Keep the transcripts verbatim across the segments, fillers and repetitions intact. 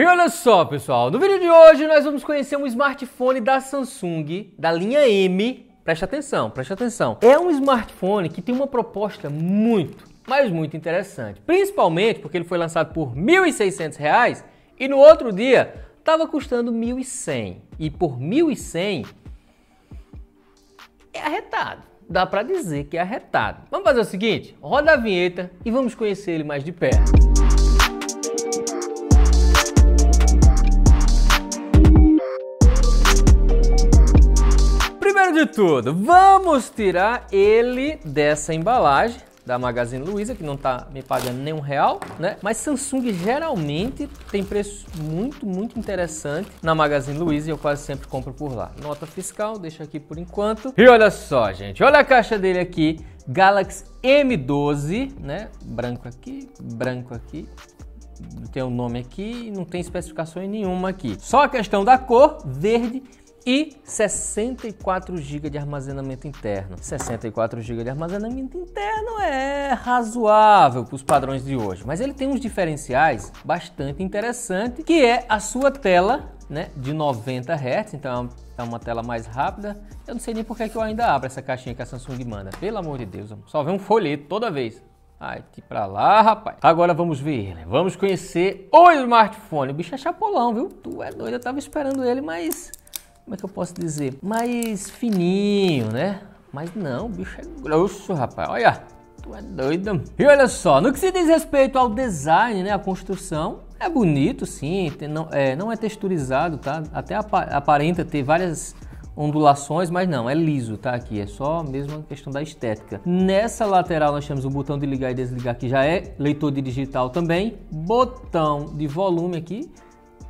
E olha só, pessoal, no vídeo de hoje nós vamos conhecer um smartphone da Samsung, da linha M. Presta atenção, presta atenção. É um smartphone que tem uma proposta muito, mas muito interessante. Principalmente porque ele foi lançado por mil e seiscentos reais e no outro dia estava custando mil e cem. E por mil e cem é arretado. Dá para dizer que é arretado. Vamos fazer o seguinte, roda a vinheta e vamos conhecer ele mais de perto. De tudo, vamos tirar ele dessa embalagem da Magazine Luiza, que não tá me pagando nenhum real, né? Mas Samsung geralmente tem preço muito, muito interessante na Magazine Luiza e eu quase sempre compro por lá. Nota fiscal, deixa aqui por enquanto. E olha só, gente, olha a caixa dele aqui, Galaxy M doze, né? Branco aqui, branco aqui. Não tem o nome aqui, não tem especificação nenhuma aqui. Só a questão da cor, verde. E sessenta e quatro gigas de armazenamento interno. sessenta e quatro gigas de armazenamento interno é razoável para os padrões de hoje, mas ele tem uns diferenciais bastante interessantes, que é a sua tela, né, de noventa hertz, então é uma tela mais rápida. Eu não sei nem porque que eu ainda abro essa caixinha que a Samsung manda, pelo amor de Deus, só vem um folheto toda vez. Ai, que pra lá, rapaz. Agora vamos ver ele, vamos conhecer o smartphone. O bicho é chapolão, viu? Tu é doido, eu tava esperando ele, mas... como é que eu posso dizer? Mais fininho, né? Mas não, o bicho é grosso, rapaz. Olha, tu é doido. E olha só, no que se diz respeito ao design, né? A construção é bonito, sim. Tem, não, é, não é texturizado, tá? Até ap aparenta ter várias ondulações, mas não, é liso, tá? Aqui é só mesmo a questão da estética. Nessa lateral nós temos o botão de ligar e desligar, que já é leitor de digital também. Botão de volume aqui.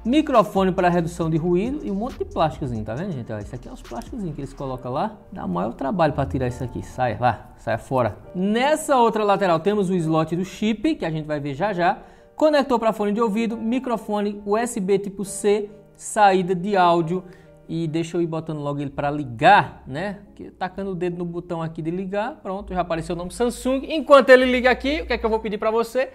Microfone para redução de ruído e um monte de plásticozinho, tá vendo, gente? Olha, isso aqui é os plásticozinhos que eles colocam lá. Dá maior trabalho para tirar isso aqui. Sai, lá, sai fora. Nessa outra lateral temos o slot do chip, que a gente vai ver já já. Conector para fone de ouvido, microfone U S B tipo C, saída de áudio. E deixa eu ir botando logo ele para ligar, né? Tacando o dedo no botão aqui de ligar. Pronto, já apareceu o nome Samsung. Enquanto ele liga aqui, o que é que eu vou pedir para você?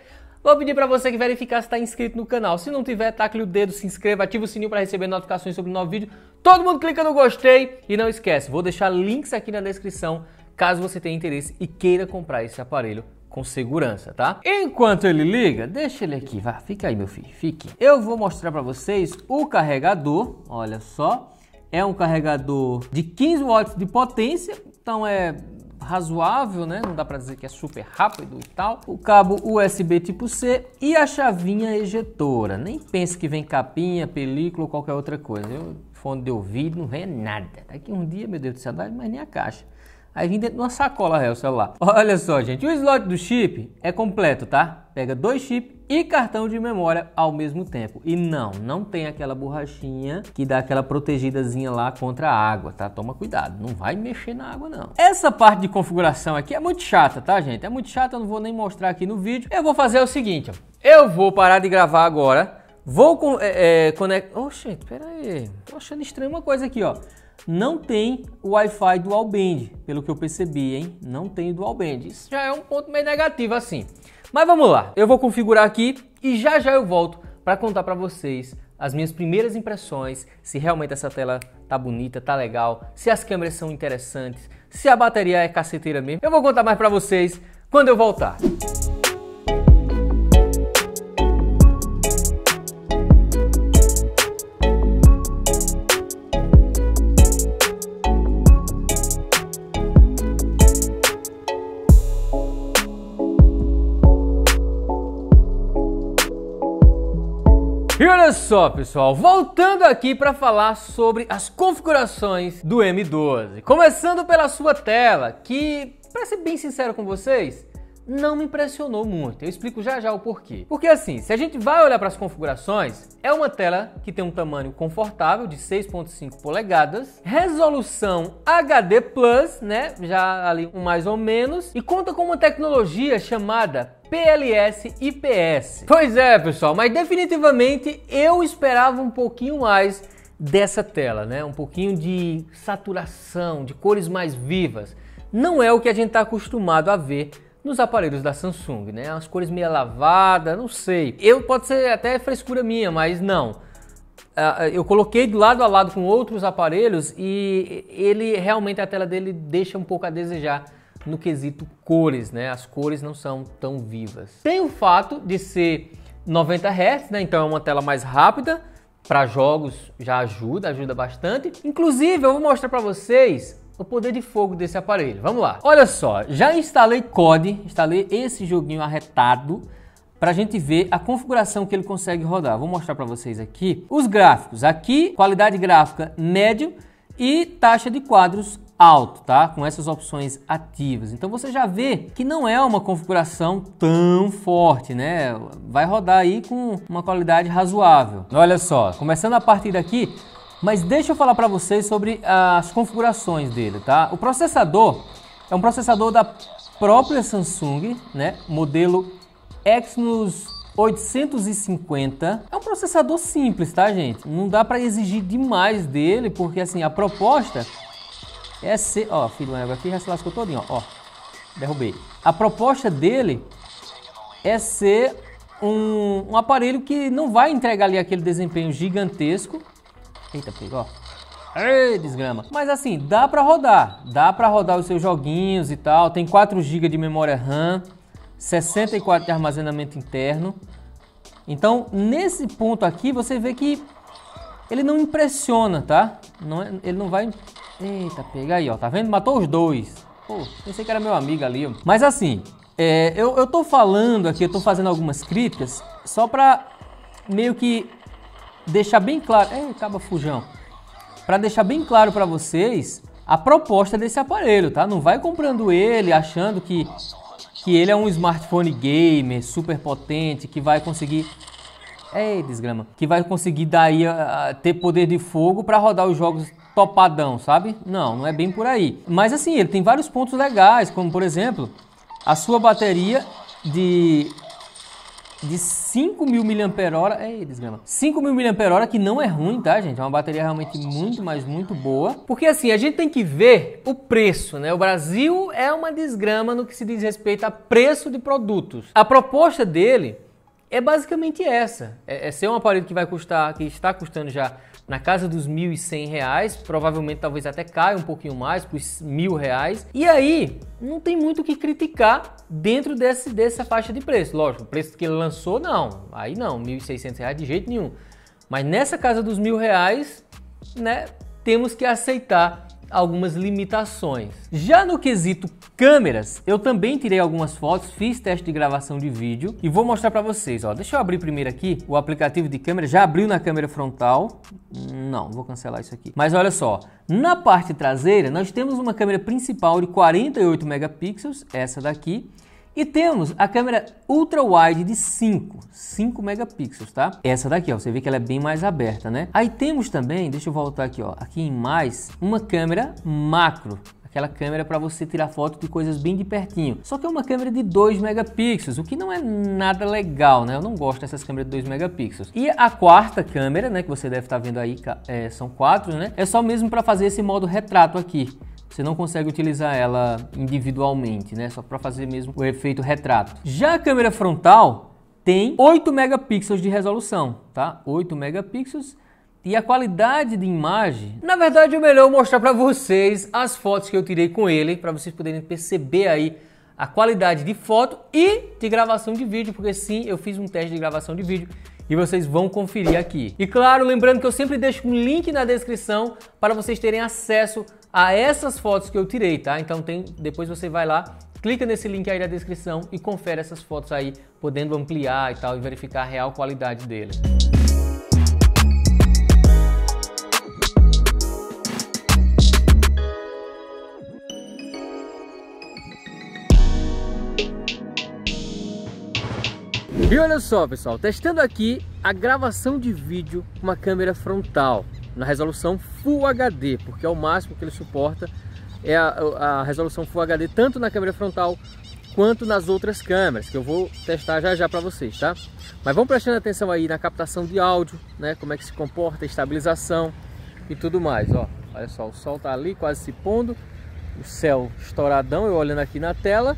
Vou pedir para você que verificar se está inscrito no canal. Se não tiver, tacle o dedo, se inscreva, ativa o sininho para receber notificações sobre o novo vídeo. Todo mundo clica no gostei e não esquece, vou deixar links aqui na descrição caso você tenha interesse e queira comprar esse aparelho com segurança, tá? Enquanto ele liga, deixa ele aqui, vai, fica aí meu filho, fique. Eu vou mostrar para vocês o carregador, olha só. É um carregador de quinze watts de potência, então é... razoável, né? Não dá para dizer que é super rápido e tal. O cabo U S B tipo C e a chavinha ejetora. Nem pense que vem capinha, película ou qualquer outra coisa. Eu, fone de ouvido, não vem nada. Daqui um dia, meu Deus do céu, mas nem a caixa. Aí vem dentro de uma sacola, é, o celular. Olha só, gente, o slot do chip é completo, tá? Pega dois chips e cartão de memória ao mesmo tempo. E não, não tem aquela borrachinha que dá aquela protegidazinha lá contra a água, tá? Toma cuidado, não vai mexer na água, não. Essa parte de configuração aqui é muito chata, tá, gente? É muito chata, eu não vou nem mostrar aqui no vídeo. Eu vou fazer o seguinte, ó. Eu vou parar de gravar agora. Vou con é, é, conectar... Oxe, peraí. Tô achando estranho uma coisa aqui, ó. Não tem o Wi-Fi dual band, pelo que eu percebi, hein? Não tem dual band. Isso já é um ponto meio negativo assim. Mas vamos lá. Eu vou configurar aqui e já já eu volto para contar para vocês as minhas primeiras impressões, se realmente essa tela tá bonita, tá legal, se as câmeras são interessantes, se a bateria é caceteira mesmo. Eu vou contar mais para vocês quando eu voltar. E olha só, pessoal, voltando aqui para falar sobre as configurações do M doze. Começando pela sua tela, que, para ser bem sincero com vocês, não me impressionou muito. Eu explico já já o porquê. Porque assim, se a gente vai olhar para as configurações, é uma tela que tem um tamanho confortável de seis ponto cinco polegadas, resolução H D plus, né, já ali um mais ou menos, e conta com uma tecnologia chamada P L S e P S. Pois é, pessoal, mas definitivamente eu esperava um pouquinho mais dessa tela, né? Um pouquinho de saturação, de cores mais vivas. Não é o que a gente está acostumado a ver nos aparelhos da Samsung, né? As cores meio lavadas, não sei. Eu, pode ser até frescura minha, mas não. Eu coloquei do lado a lado com outros aparelhos e ele realmente, a tela dele deixa um pouco a desejar no quesito cores, né? As cores não são tão vivas. Tem o fato de ser noventa hertz, né? Então é uma tela mais rápida, para jogos já ajuda, ajuda bastante. Inclusive, eu vou mostrar para vocês o poder de fogo desse aparelho. Vamos lá. Olha só, já instalei C O D, instalei esse joguinho arretado pra gente ver a configuração que ele consegue rodar. Vou mostrar para vocês aqui os gráficos. Aqui, qualidade gráfica médio e taxa de quadros alto, tá? Com essas opções ativas. Então você já vê que não é uma configuração tão forte, né? Vai rodar aí com uma qualidade razoável. Olha só, começando a partir daqui, mas deixa eu falar para vocês sobre as configurações dele, tá? O processador é um processador da própria Samsung, né? Modelo Exynos oitocentos e cinquenta. É um processador simples, tá, gente? Não dá para exigir demais dele, porque assim, a proposta é ser... Ó, filho, aqui já se lascou todinho, ó. Ó, derrubei. A proposta dele é ser um, um aparelho que não vai entregar ali aquele desempenho gigantesco. Eita, pega, ó. Ei, desgrama. Mas assim, dá para rodar. Dá para rodar os seus joguinhos e tal. Tem quatro gigas de memória RAM. sessenta e quatro de armazenamento interno. Então, nesse ponto aqui, você vê que ele não impressiona, tá? Não é, ele não vai... Eita, pega aí, ó. Tá vendo? Matou os dois. Pô, pensei que era meu amigo ali, ó. Mas assim, é, eu, eu tô falando aqui, eu tô fazendo algumas críticas só pra meio que deixar bem claro... É, acaba fujão. Pra deixar bem claro pra vocês a proposta desse aparelho, tá? Não vai comprando ele achando que... que ele é um smartphone gamer super potente que vai conseguir... Ei, desgrama. Que vai conseguir daí a, a, ter poder de fogo para rodar os jogos topadão, sabe? Não, não é bem por aí. Mas assim, ele tem vários pontos legais, como por exemplo, a sua bateria de... de cinco mil miliampères-hora. Ei, desgrama. cinco mil miliampères-hora, que não é ruim, tá, gente? É uma bateria realmente muito, mas muito boa. Porque assim, a gente tem que ver o preço, né? O Brasil é uma desgrama no que se diz respeito a preço de produtos. A proposta dele é basicamente essa. É, é ser um aparelho que vai custar, que está custando já na casa dos mil e cem reais. Provavelmente, talvez até caia um pouquinho mais, para os mil reais. E aí, não tem muito o que criticar dentro desse, dessa faixa de preço. Lógico, o preço que ele lançou, não. Aí não, mil e seiscentos reais de jeito nenhum. Mas nessa casa dos mil reais, né, temos que aceitar algumas limitações. Já no quesito câmeras, eu também tirei algumas fotos, fiz teste de gravação de vídeo e vou mostrar para vocês, ó. Deixa eu abrir primeiro aqui o aplicativo de câmera. Já abriu na câmera frontal. Não, vou cancelar isso aqui. Mas olha só, na parte traseira nós temos uma câmera principal de quarenta e oito megapixels, essa daqui, e temos a câmera ultra wide de cinco megapixels, tá? Essa daqui, ó, você vê que ela é bem mais aberta, né? Aí temos também, deixa eu voltar aqui, ó, aqui em mais, uma câmera macro. Aquela câmera para você tirar foto de coisas bem de pertinho. Só que é uma câmera de dois megapixels, o que não é nada legal, né? Eu não gosto dessas câmeras de dois megapixels. E a quarta câmera, né, que você deve estar vendo aí, é, são quatro, né? É só mesmo para fazer esse modo retrato aqui. Você não consegue utilizar ela individualmente, né? Só para fazer mesmo o efeito retrato. Já a câmera frontal tem oito megapixels de resolução, tá? oito megapixels. E a qualidade de imagem... Na verdade, é melhor eu mostrar para vocês as fotos que eu tirei com ele, para vocês poderem perceber aí a qualidade de foto e de gravação de vídeo, porque sim, eu fiz um teste de gravação de vídeo e vocês vão conferir aqui. E claro, lembrando que eu sempre deixo um link na descrição para vocês terem acesso a essas fotos que eu tirei, tá? Então tem, depois você vai lá, clica nesse link aí da descrição e confere essas fotos aí, podendo ampliar e tal, e verificar a real qualidade dele. E olha só, pessoal, testando aqui a gravação de vídeo com uma câmera frontal, na resolução Full H D, porque é o máximo que ele suporta, é a, a resolução Full H D, tanto na câmera frontal quanto nas outras câmeras, que eu vou testar já já para vocês, tá? Mas vamos prestando atenção aí na captação de áudio, né? Como é que se comporta, estabilização e tudo mais, ó. Olha só, o sol tá ali quase se pondo, o céu estouradão, eu olhando aqui na tela,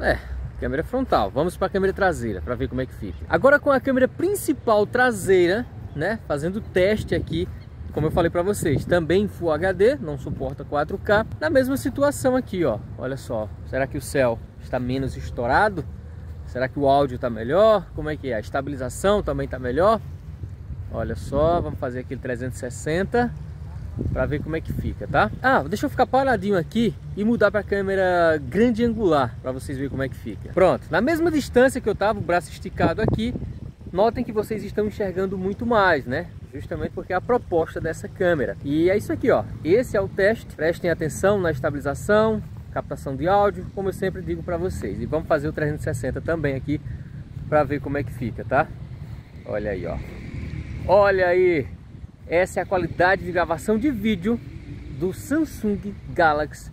É, câmera frontal. Vamos para a câmera traseira para ver como é que fica. Agora com a câmera principal traseira, né, fazendo teste aqui, como eu falei para vocês, também Full H D, não suporta quatro K. Na mesma situação aqui, ó. Olha só, será que o céu está menos estourado? Será que o áudio está melhor? Como é que é? A estabilização também está melhor? Olha só, vamos fazer aquele trezentos e sessenta para ver como é que fica, tá? Ah, deixa eu ficar paradinho aqui e mudar para a câmera grande angular para vocês verem como é que fica. Pronto, na mesma distância que eu tava, o braço esticado aqui, notem que vocês estão enxergando muito mais, né? Justamente porque é a proposta dessa câmera. E é isso aqui, ó. Esse é o teste. Prestem atenção na estabilização, captação de áudio, como eu sempre digo para vocês. E vamos fazer o trezentos e sessenta também aqui para ver como é que fica, tá? Olha aí, ó. Olha aí, essa é a qualidade de gravação de vídeo do Samsung Galaxy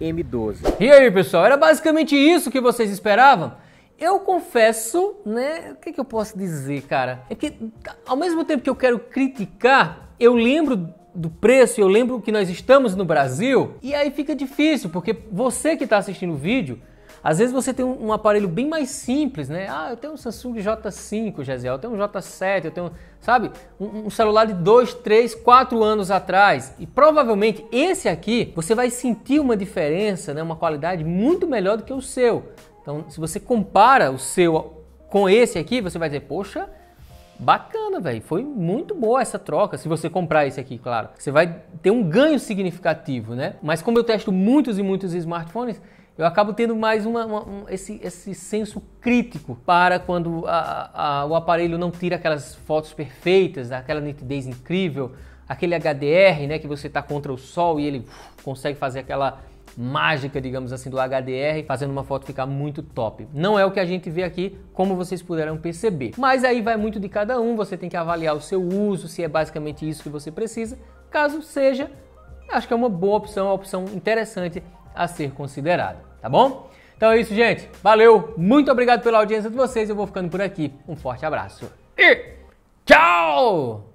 M doze. E aí, pessoal, era basicamente isso que vocês esperavam? Eu confesso, né, o que, que eu posso dizer, cara? É que ao mesmo tempo que eu quero criticar, eu lembro do preço, eu lembro que nós estamos no Brasil, e aí fica difícil, porque você que está assistindo o vídeo, às vezes você tem um, um aparelho bem mais simples, né? Ah, eu tenho um Samsung J cinco, Gesiel, eu tenho um J sete, eu tenho, sabe? Um, um celular de dois, três, quatro anos atrás. E provavelmente esse aqui, você vai sentir uma diferença, né? Uma qualidade muito melhor do que o seu. Então, se você compara o seu com esse aqui, você vai dizer, poxa, bacana, velho, foi muito boa essa troca. Se você comprar esse aqui, claro, você vai ter um ganho significativo, né? Mas como eu testo muitos e muitos smartphones, eu acabo tendo mais uma, uma, um, esse, esse senso crítico para quando a, a, o aparelho não tira aquelas fotos perfeitas, aquela nitidez incrível, aquele H D R, né, que você está contra o sol e ele uf, consegue fazer aquela mágica, digamos assim, do H D R, fazendo uma foto ficar muito top. Não é o que a gente vê aqui, como vocês puderam perceber. Mas aí vai muito de cada um, você tem que avaliar o seu uso, se é basicamente isso que você precisa. Caso seja, acho que é uma boa opção, uma opção interessante a ser considerada, tá bom? Então é isso, gente. Valeu, muito obrigado pela audiência de vocês, eu vou ficando por aqui. Um forte abraço e tchau!